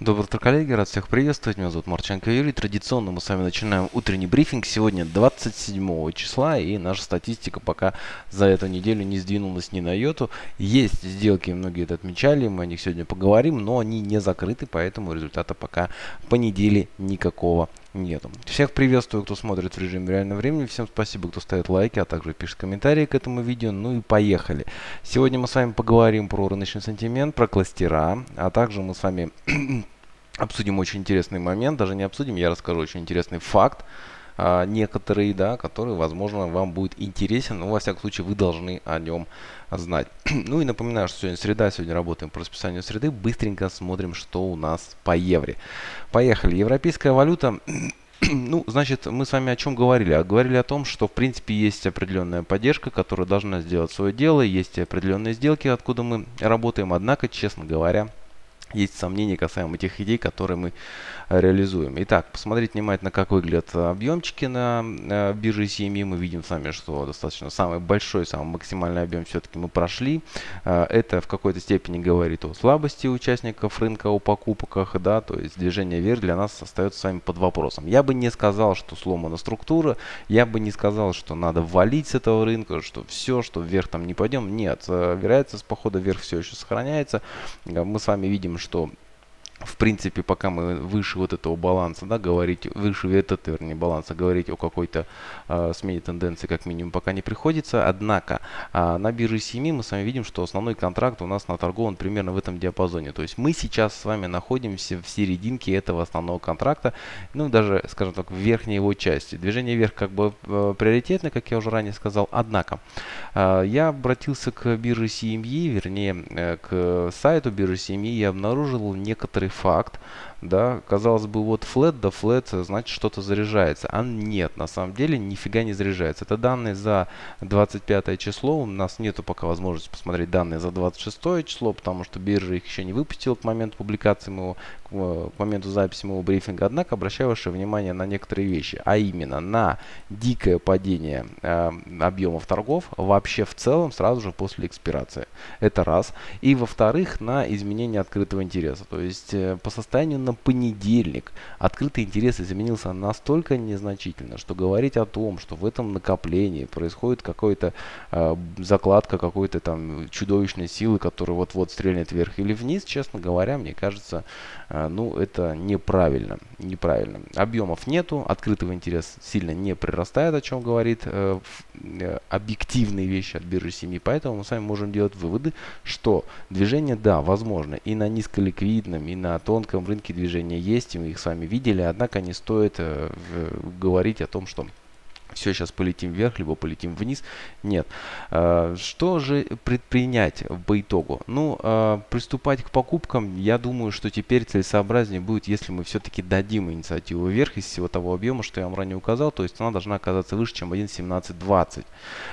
Доброе утро, коллеги, рад всех приветствовать. Меня зовут Марченко Юрий. Традиционно мы с вами начинаем утренний брифинг. Сегодня 27 числа, и наша статистика пока за эту неделю не сдвинулась ни на йоту. Есть сделки, многие это отмечали, мы о них сегодня поговорим, но они не закрыты, поэтому результата пока по неделе никакого нету. Всех приветствую, кто смотрит в режиме реального времени. Всем спасибо, кто ставит лайки, а также пишет комментарии к этому видео. Ну и поехали. Сегодня мы с вами поговорим про рыночный сантимент, про кластера, а также мы с вами обсудим очень интересный момент. Даже не обсудим, я расскажу очень интересный факт. Некоторые, да, которые, возможно, вам будет интересен, но, во всяком случае, вы должны о нем знать. Ну и напоминаю, что сегодня среда, сегодня работаем по расписанию среды. Быстренько смотрим, что у нас по евре. Поехали. Европейская валюта. Ну, значит, мы с вами о чем говорили? Говорили о том, что, в принципе, есть определенная поддержка, которая должна сделать свое дело. Есть определенные сделки, откуда мы работаем. Однако, честно говоря, есть сомнения касаемо этих идей, которые мы реализуем. Итак, посмотрите внимательно, как выглядят объемчики на бирже CME. Мы видим с вами, что достаточно самый большой, самый максимальный объем все-таки мы прошли. Это в какой-то степени говорит о слабости участников рынка, о покупках, да, то есть движение вверх для нас остается с вами под вопросом. Я бы не сказал, что сломана структура, я бы не сказал, что надо валить с этого рынка, что все, что вверх там не пойдем. Нет, вероятность похода вверх все еще сохраняется. Мы с вами видим, что, в принципе, пока мы выше вот этого баланса, да, говорить, выше этого, вернее, баланса, говорить о какой-то смене тенденции, как минимум, пока не приходится. Однако, на бирже CME мы с вами видим, что основной контракт у нас наторгован примерно в этом диапазоне. То есть мы сейчас с вами находимся в серединке этого основного контракта, ну, даже, скажем так, в верхней его части. Движение вверх как бы приоритетно, как я уже ранее сказал. Однако, я обратился к бирже CME, вернее, к сайту биржи CME, и обнаружил некоторые факт, да, казалось бы, вот флэт, да флэт, значит, что-то заряжается. А нет, на самом деле нифига не заряжается. Это данные за 25 число. У нас нету пока возможности посмотреть данные за 26 число, потому что биржа их еще не выпустила к моменту публикации моего, к моменту записи моего брифинга. Однако обращаю ваше внимание на некоторые вещи, а именно на дикое падение объемов торгов вообще в целом сразу же после экспирации. Это раз. И во-вторых, на изменение открытого интереса. То есть по состоянию на понедельник открытый интерес изменился настолько незначительно, что говорить о том, что в этом накоплении происходит какая-то закладка какой-то там чудовищной силы, которая вот-вот стрельнет вверх или вниз, честно говоря, мне кажется, ну, это неправильно. Неправильно. Объемов нету, открытого интереса сильно не прирастает, о чем говорит объективные вещи от биржи CME. Поэтому мы с вами можем делать выводы, что движение, да, возможно, и на низколиквидном, и на тонком рынке движения есть, и мы их с вами видели, однако не стоит говорить о том, что все, сейчас полетим вверх, либо полетим вниз. Нет. Что же предпринять по итогу? Ну, приступать к покупкам, я думаю, что теперь целесообразнее будет, если мы все-таки дадим инициативу вверх из всего того объема, что я вам ранее указал. То есть она должна оказаться выше, чем 1.1720.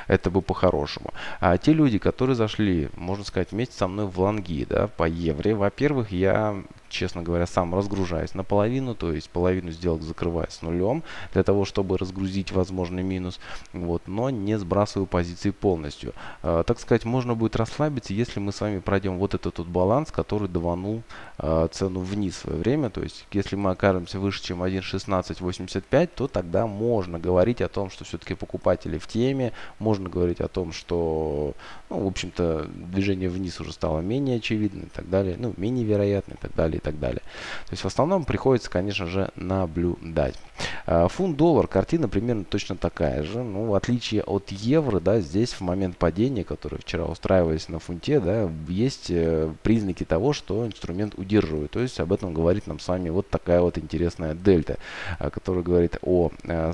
Это бы по-хорошему. А те люди, которые зашли, можно сказать, вместе со мной в лонги, да, по евро, во-первых, я, честно говоря, сам разгружаюсь наполовину, то есть половину сделок закрываю с нулем, для того, чтобы разгрузить возможный минус, вот, но не сбрасываю позиции полностью. Так сказать, можно будет расслабиться, если мы с вами пройдем вот этот вот баланс, который даванул цену вниз в свое время, то есть если мы окажемся выше, чем 1.1685, то тогда можно говорить о том, что все-таки покупатели в теме, можно говорить о том, что, ну, в общем-то, движение вниз уже стало менее очевидно и так далее, ну, менее вероятно и так далее. То есть в основном приходится, конечно же, наблюдать. Фунт-доллар, картина примерно точно такая же. Ну, в отличие от евро, да, здесь в момент падения, которые вчера устраивались на фунте, да, есть признаки того, что инструмент удерживает. То есть об этом говорит нам с вами вот такая вот интересная дельта, которая говорит о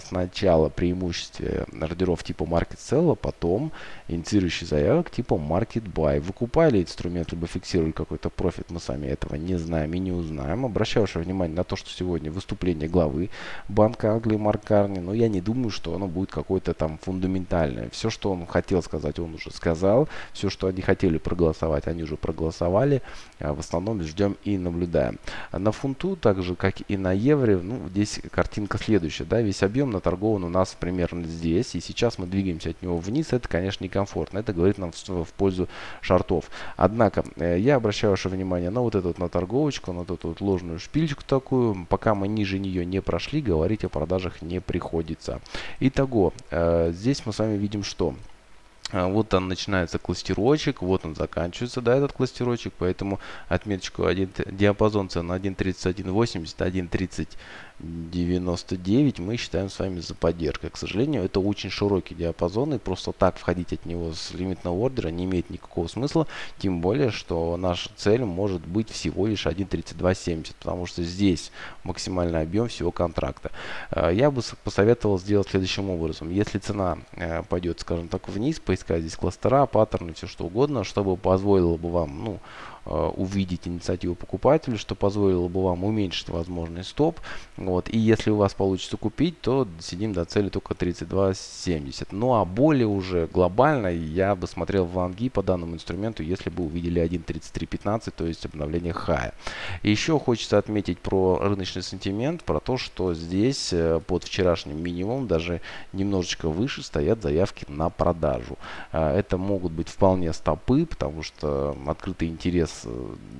сначала преимуществе ордеров типа market sell, а потом инициирующий заявок типа market buy. Выкупали инструмент, либо фиксировали какой-то профит, мы сами этого не знаем и не узнаем. Обращаю ваше внимание на то, что сегодня выступление главы Банка Англии Марк Карни, но я не думаю, что оно будет какое-то там фундаментальное. Все, что он хотел сказать, он уже сказал. Все, что они хотели проголосовать, они уже проголосовали. В основном ждем и наблюдаем. На фунту, так же как и на евро, ну, здесь картинка следующая, да, весь объем наторгован у нас примерно здесь, и сейчас мы двигаемся от него вниз, это, конечно, некомфортно, это говорит нам в пользу шортов. Однако, я обращаю ваше внимание на вот эту вот наторговочку, на вот эту вот ложную шпильку такую, пока мы ниже нее не прошли, говорить о продажах не приходится. Итого, здесь мы с вами видим, что... Вот он начинается кластерочек, вот он заканчивается, да, этот кластерочек, поэтому отметочку диапазон цен 1.3180, 1.3099 мы считаем с вами за поддержкой. К сожалению, это очень широкий диапазон, и просто так входить от него с лимитного ордера не имеет никакого смысла, тем более, что наша цель может быть всего лишь 1.3270, потому что здесь максимальный объем всего контракта. Я бы посоветовал сделать следующим образом. Если цена пойдет, скажем так, вниз, поискать здесь кластера, паттерны, все что угодно, чтобы позволило бы вам, ну, увидеть инициативу покупателя, что позволило бы вам уменьшить возможный стоп. Вот. И если у вас получится купить, то сидим до цели только 32.70. Ну а более уже глобально я бы смотрел в лонги по данному инструменту, если бы увидели 1.3315, то есть обновление хая. Еще хочется отметить про рыночный сентимент, про то, что здесь под вчерашним минимум, даже немножечко выше, стоят заявки на продажу. Это могут быть вполне стопы, потому что открытый интерес,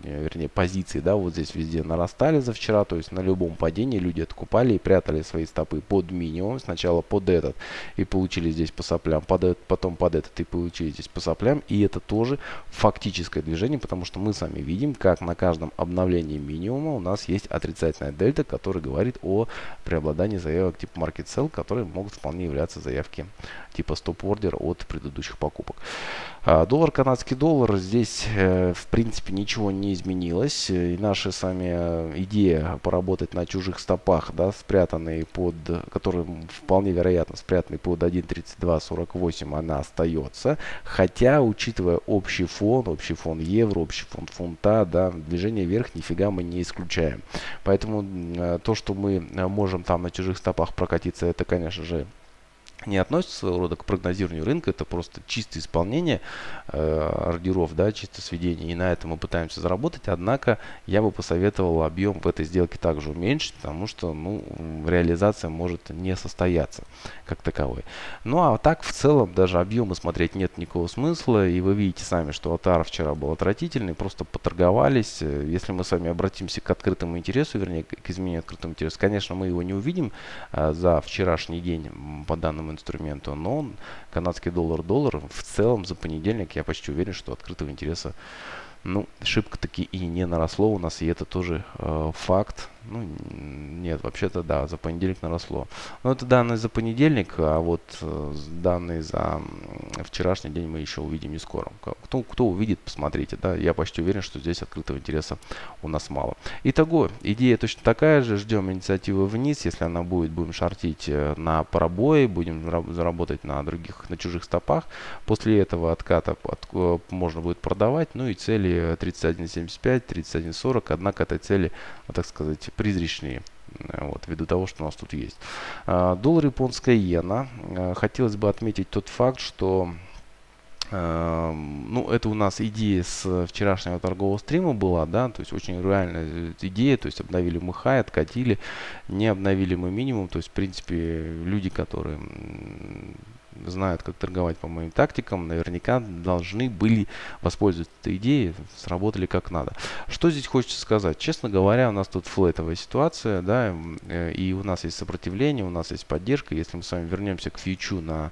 вернее, позиции, да, вот здесь везде нарастали за вчера, то есть на любом падении люди откупали и прятали свои стопы под минимум, сначала под этот и получили здесь по соплям, под этот, потом под этот и получили здесь по соплям, и это тоже фактическое движение, потому что мы сами видим, как на каждом обновлении минимума у нас есть отрицательная дельта, которая говорит о преобладании заявок типа market sell, которые могут вполне являться заявки типа стоп-ордер от предыдущих покупок. Доллар, канадский доллар, здесь в принципе ничего не изменилось, и наша с вами идея поработать на чужих стопах, да, спрятанные под, которые вполне вероятно спрятаны под 1.3248, она остается, хотя, учитывая общий фон евро, общий фон фунта, да, движение вверх нифига мы не исключаем, поэтому то, что мы можем там на чужих стопах прокатиться, это, конечно же, не относится своего рода к прогнозированию рынка, это просто чистое исполнение ордеров, да, чисто сведение, и на этом мы пытаемся заработать, однако я бы посоветовал объем в этой сделке также уменьшить, потому что, ну, реализация может не состояться как таковой. Ну а так в целом даже объемы смотреть нет никакого смысла, и вы видите сами, что ATAR вчера был отвратительный, просто поторговались. Если мы с вами обратимся к открытому интересу, вернее, к изменению открытого интереса, конечно, мы его не увидим за вчерашний день по данному инструменту, но канадский доллар в целом за понедельник, я почти уверен, что открытого интереса, ну, шибко-таки и не наросло у нас, и это тоже факт. Ну, нет, вообще-то, да, за понедельник наросло. Но это данные за понедельник, а вот данные за вчерашний день мы еще увидим не скоро. Кто увидит, посмотрите, да, я почти уверен, что здесь открытого интереса у нас мало. Итого, идея точно такая же, ждем инициативы вниз, если она будет, будем шортить на пробое, будем заработать на других, на чужих стопах. После этого отката можно будет продавать, ну и цели 31.75, 31.40, однако этой цели, так сказать, призрачные, вот, ввиду того, что у нас тут есть. Доллар, японская иена. Хотелось бы отметить тот факт, что, ну, это у нас идея с вчерашнего торгового стрима была, да, то есть очень реальная идея, то есть обновили мы хай, откатили, не обновили мы минимум, то есть, в принципе, люди, которые знают, как торговать по моим тактикам, наверняка должны были воспользоваться этой идеей, сработали как надо. Что здесь хочется сказать? Честно говоря, у нас тут флетовая ситуация, да, и у нас есть сопротивление, у нас есть поддержка. Если мы с вами вернемся к фьючу на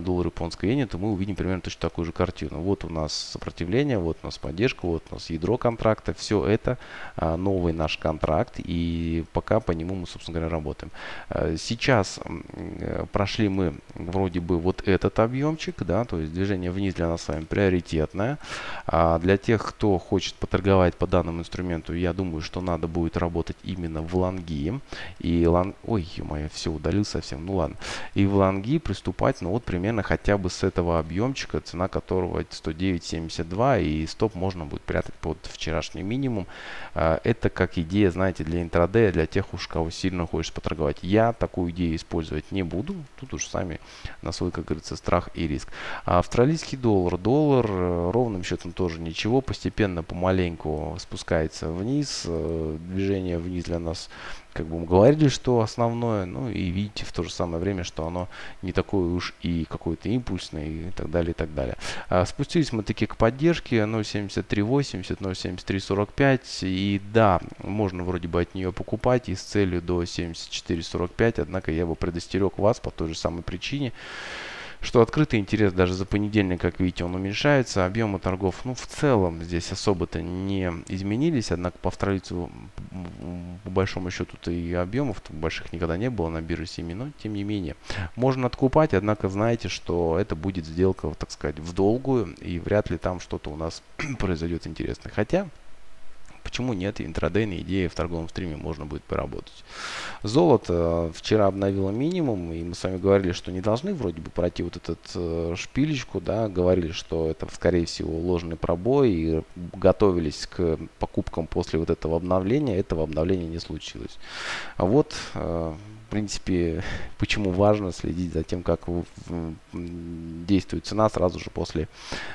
доллар японской иены, то мы увидим примерно точно такую же картину. Вот у нас сопротивление, вот у нас поддержка, вот у нас ядро контракта. Все это новый наш контракт, и пока по нему мы, собственно говоря, работаем. Сейчас прошли мы вроде бы вот этот объемчик, да, то есть движение вниз для нас с вами приоритетное. Для тех, кто хочет поторговать по данному инструменту, я думаю, что надо будет работать именно в лонги. И ой, ё-моё, все удалил совсем, ну ладно. И в лонги приступать, ну вот примерно хотя бы с этого объемчика, цена которого 109.72, и стоп можно будет прятать под вчерашний минимум. Это как идея, знаете, для интрадея, для тех уж, кого сильно хочешь поторговать. Я такую идею использовать не буду, тут уж сами на свой как говорится, страх и риск. Австралийский доллар. Доллар ровным счетом тоже ничего. Постепенно, помаленьку спускается вниз. Движение вниз для нас, как бы мы говорили, что основное. Ну и видите в то же самое время, что оно не такое уж и какое-то импульсное и так далее, и так далее. Спустились мы таки к поддержке 0.7380, 0.7345. И да, можно вроде бы от нее покупать и с целью до 74.45. Однако я бы предостерег вас по той же самой причине, что открытый интерес даже за понедельник, как видите, он уменьшается. Объемы торгов, ну, в целом здесь особо-то не изменились. Однако по австралийцу, по большому счету-то, и объемов больших никогда не было на бирже Семи. Но, тем не менее, можно откупать. Однако знаете, что это будет сделка, так сказать, в долгую. И вряд ли там что-то у нас произойдет интересное. Хотя... почему нет? Интрадейные идеи в торговом стриме можно будет поработать. Золото вчера обновило минимум, и мы с вами говорили, что не должны вроде бы пройти вот этот шпилечку, да, говорили, что это, скорее всего, ложный пробой, и готовились к покупкам после вот этого обновления не случилось. А вот... в принципе, почему важно следить за тем, как действует цена сразу же после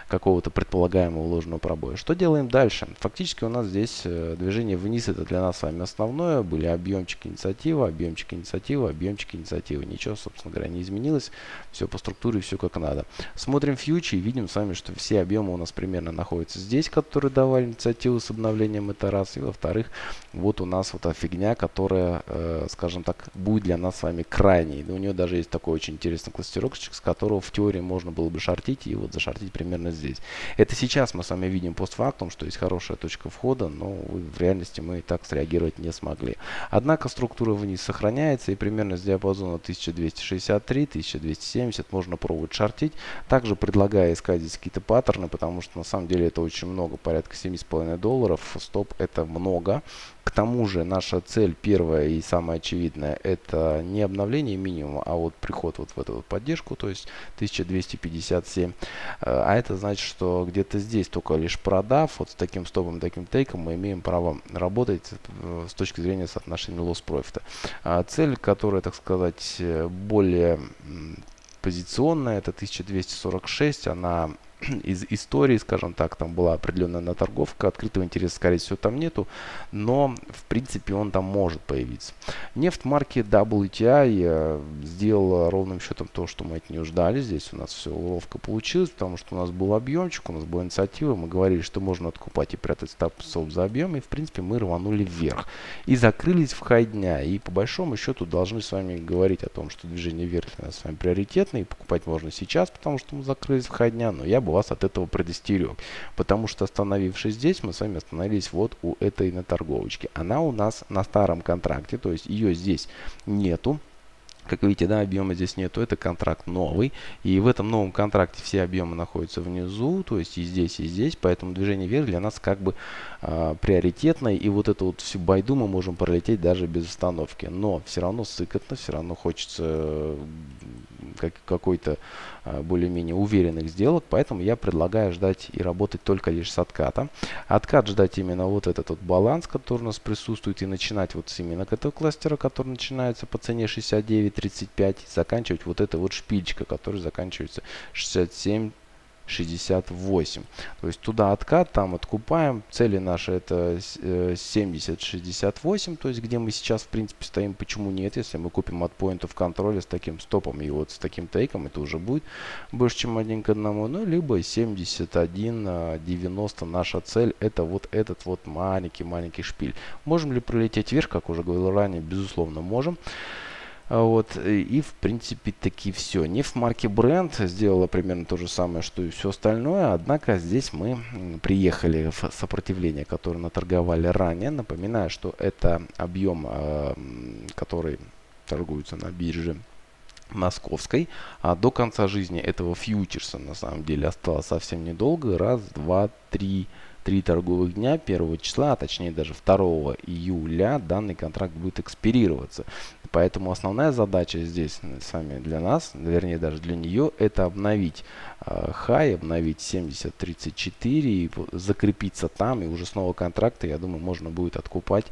какого-то предполагаемого ложного пробоя. Что делаем дальше? Фактически у нас здесь движение вниз, это для нас с вами основное. Были объемчики инициативы, объемчики инициативы, объемчики инициативы. Ничего, собственно говоря, не изменилось. Все по структуре, все как надо. Смотрим фьючи и видим с вами, что все объемы у нас примерно находятся здесь, которые давали инициативу с обновлением, это раз. И во-вторых, вот у нас вот эта фигня, которая, скажем так, будет для нас с вами крайний. У нее даже есть такой очень интересный кластерокчик, с которого в теории можно было бы шортить, и вот зашортить примерно здесь. Это сейчас мы с вами видим постфактум, что есть хорошая точка входа, но в реальности мы и так среагировать не смогли. Однако структура вниз сохраняется, и примерно с диапазона 1263-1270 можно пробовать шортить. Также предлагаю искать здесь какие-то паттерны, потому что на самом деле это очень много, порядка $7,5. Стоп, это много. К тому же наша цель первая и самая очевидная — это не обновление минимума, а вот приход вот в эту вот поддержку, то есть 1257. А это значит, что где-то здесь, только лишь продав, вот с таким стопом, таким тейком, мы имеем право работать с точки зрения соотношения лосс-профита. Цель, которая, так сказать, более позиционная, это 1246, она... из истории, скажем так, там была определенная наторговка, открытого интереса, скорее всего, там нету, но, в принципе, он там может появиться. Нефть марки WTI сделала ровным счетом то, что мы от нее ждали. Здесь у нас все ловко получилось, потому что у нас был объемчик, у нас была инициатива, мы говорили, что можно откупать и прятать стоп за объем, и, в принципе, мы рванули вверх. И закрылись в хай дня, и, по большому счету, должны с вами говорить о том, что движение вверх у нас с вами приоритетное, и покупать можно сейчас, потому что мы закрылись в хай дня, но я бы вас от этого предостерег, потому что, остановившись здесь, мы с вами остановились вот у этой наторговочки. Она у нас на старом контракте, то есть ее здесь нету. Как видите, да, объема здесь нету, это контракт новый, и в этом новом контракте все объемы находятся внизу, то есть и здесь, поэтому движение вверх для нас как бы приоритетное, и вот эту вот всю байду мы можем пролететь даже без остановки, но все равно сыкотно, все равно хочется какой-то более-менее уверенных сделок, поэтому я предлагаю ждать и работать только лишь с отката. Откат ждать именно вот этот вот баланс, который у нас присутствует, и начинать вот именно к этого кластера, который начинается по цене 69.35, заканчивать вот эта вот шпильчика, которая заканчивается 67.68. То есть туда откат, там откупаем. Цели наши это 70.68, то есть где мы сейчас в принципе стоим. Почему нет? Если мы купим от поинта в контроле с таким стопом и вот с таким тейком, это уже будет больше, чем 1 к 1. Ну, либо 71.90 наша цель. Это вот этот вот маленький шпиль. Можем ли пролететь вверх, как уже говорил ранее? Безусловно, можем. Вот, и в принципе таки все. Нефть марки Brent сделала примерно то же самое, что и все остальное. Однако здесь мы приехали в сопротивление, которое наторговали ранее. Напоминаю, что это объем, который торгуется на бирже московской. А до конца жизни этого фьючерса на самом деле осталось совсем недолго. Раз, два, три торговых дня 1 числа, а точнее даже 2 июля данный контракт будет экспирироваться. Поэтому основная задача здесь с вами для нас, вернее даже для нее, это обновить хай, обновить 70.34 и закрепиться там, и уже с нового контракта, я думаю, можно будет откупать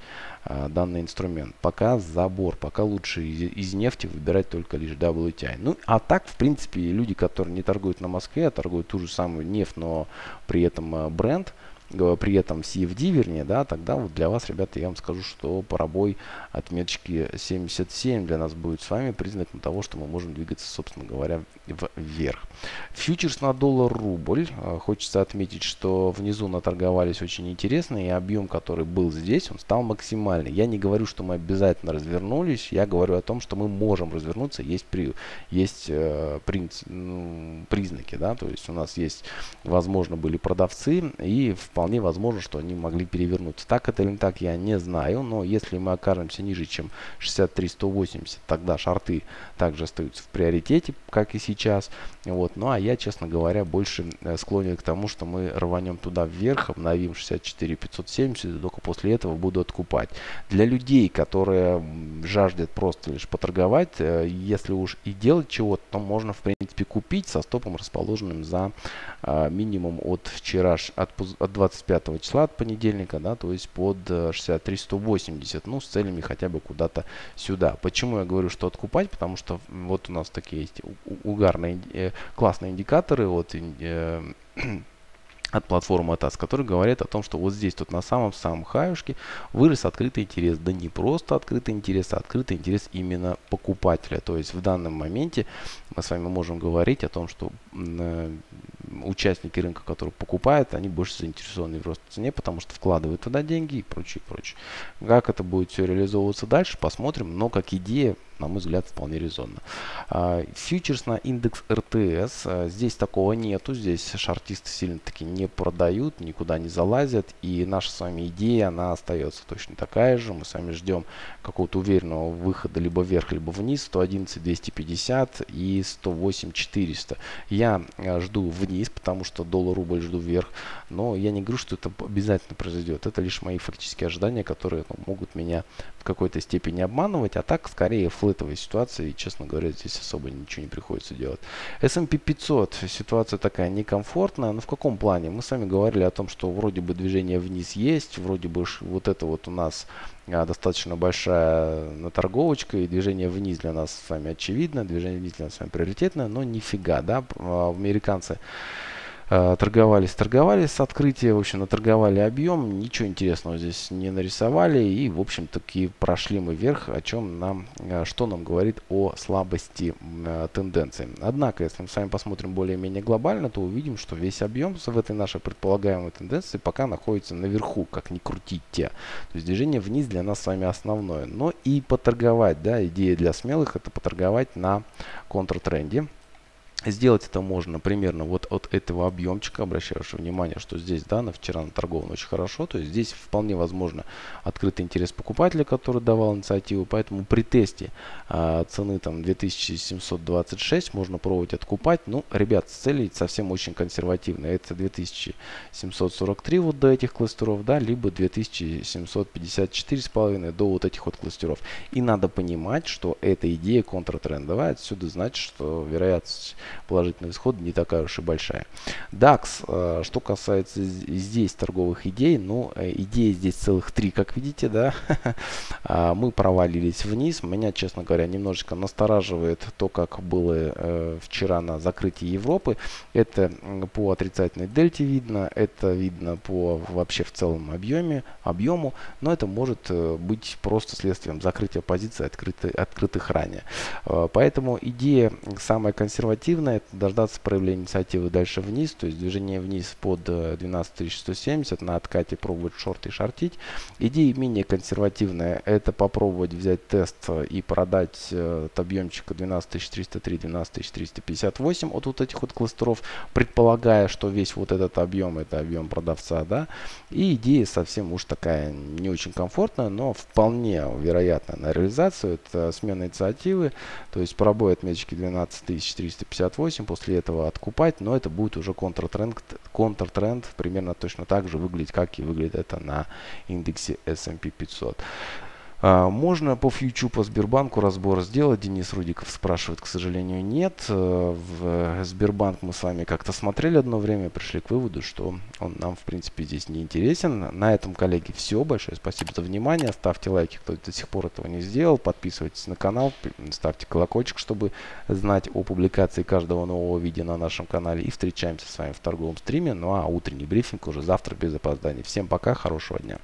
данный инструмент. Пока забор, пока лучше из нефти выбирать только лишь WTI. Ну, а так, в принципе, люди, которые не торгуют на Москве, а торгуют ту же самую нефть, но при этом бренд, при этом CFD, вернее, да, тогда вот для вас, ребята, я вам скажу, что пробой отметки 77 для нас будет с вами признаком того, что мы можем двигаться, собственно говоря, вверх. Фьючерс на доллар-рубль. Хочется отметить, что внизу наторговались очень интересно, и объем, который был здесь, он стал максимальный. Я не говорю, что мы обязательно развернулись, я говорю о том, что мы можем развернуться, есть признаки, да, то есть у нас есть, возможно, были продавцы, и вполне возможно, что они могли перевернуться. Так это или не так, я не знаю. Но если мы окажемся ниже, чем 63-180, тогда шорты также остаются в приоритете, как и сейчас. Вот. Ну а я, честно говоря, больше склонен к тому, что мы рванем туда вверх, обновим 64-570, и только после этого буду откупать. Для людей, которые жаждут просто лишь поторговать, если уж и делать чего-то, то можно, в принципе, купить со стопом, расположенным за минимум от вчера, от 25 числа, от понедельника, да, то есть под 63-180, ну, с целями хотя бы куда-то сюда. Почему я говорю, что откупать? Потому что вот у нас такие есть угарные, классные индикаторы от платформы ATAS, который говорит о том, что вот здесь, тут на самом-самом хаюшке вырос открытый интерес. Да не просто открытый интерес, а открытый интерес именно покупателя. То есть в данном моменте мы с вами можем говорить о том, что участники рынка, которые покупают, они больше заинтересованы в росте цене, потому что вкладывают туда деньги и прочее, прочее. Как это будет все реализовываться дальше, посмотрим, но как идея, на мой взгляд, вполне резонно. Фьючерс на индекс РТС. Здесь такого нету. Здесь шортисты сильно-таки не продают, никуда не залазят. И наша с вами идея, она остается точно такая же. Мы с вами ждем какого-то уверенного выхода либо вверх, либо вниз. 111 250 и 108 400. Я жду вниз, потому что доллар-рубль жду вверх. Но я не говорю, что это обязательно произойдет. Это лишь мои фактические ожидания, которые, ну, могут меня в какой-то степени обманывать. А так, скорее, флетовой ситуации, честно говоря, здесь особо ничего не приходится делать. S&P 500 ситуация такая некомфортная, но в каком плане? Мы с вами говорили о том, что вроде бы движение вниз есть, вроде бы вот это вот у нас достаточно большая наторговочка, и движение вниз для нас с вами очевидно, движение вниз для нас с вами приоритетное, но нифига, да, американцы торговались с открытия, в общем, наторговали объем, ничего интересного здесь не нарисовали, и, в общем, таки прошли мы вверх, о чем нам, что нам говорит о слабости тенденции. Однако, если мы с вами посмотрим более-менее глобально, то увидим, что весь объем в этой нашей предполагаемой тенденции пока находится наверху, как ни крутите. То есть движение вниз для нас с вами основное. Но и поторговать, да, идея для смелых, это поторговать на контртренде. Сделать это можно примерно вот от этого объемчика, обращаю ваше внимание, что здесь, да, на вчера наторговано очень хорошо, то есть здесь вполне возможно открытый интерес покупателя, который давал инициативу, поэтому при тесте цены там 2726 можно пробовать откупать, ну, ребят, с целей совсем очень консервативно, это 2743 вот до этих кластеров, да, либо 2754,5 до вот этих вот кластеров, и надо понимать, что эта идея контртрендовая, отсюда значит, что вероятность положительный исход не такая уж и большая. DAX, что касается здесь торговых идей, ну, идеи здесь целых три, как видите, да. Мы провалились вниз. Меня, честно говоря, немножечко настораживает то, как было вчера на закрытии Европы. Это по отрицательной дельте видно, это видно по вообще в целом объему, но это может быть просто следствием закрытия позиций, открытых ранее. Поэтому идея самая консервативная, это дождаться проявления инициативы дальше вниз, то есть движение вниз под 12170, на откате пробовать шорты и шортить. Идея менее консервативная, это попробовать взять тест и продать от объемчика 12303, 12358 от вот этих вот кластеров, предполагая, что весь вот этот объем, это объем продавца, да, и идея совсем уж такая не очень комфортная, но вполне вероятно на реализацию, это смена инициативы, то есть пробой отметки 12358, после этого откупать, но это будет уже контртренд примерно точно так же выглядит, как и выглядит это на индексе S&P 500. Можно по фьючу по Сбербанку разбор сделать? Денис Рудиков спрашивает. К сожалению, нет. В Сбербанк мы с вами как-то смотрели одно время, пришли к выводу, что он нам, в принципе, здесь не интересен. На этом, коллеги, все. Большое спасибо за внимание. Ставьте лайки, кто до сих пор этого не сделал. Подписывайтесь на канал, ставьте колокольчик, чтобы знать о публикации каждого нового видео на нашем канале. И встречаемся с вами в торговом стриме. Ну а утренний брифинг уже завтра без опозданий. Всем пока, хорошего дня.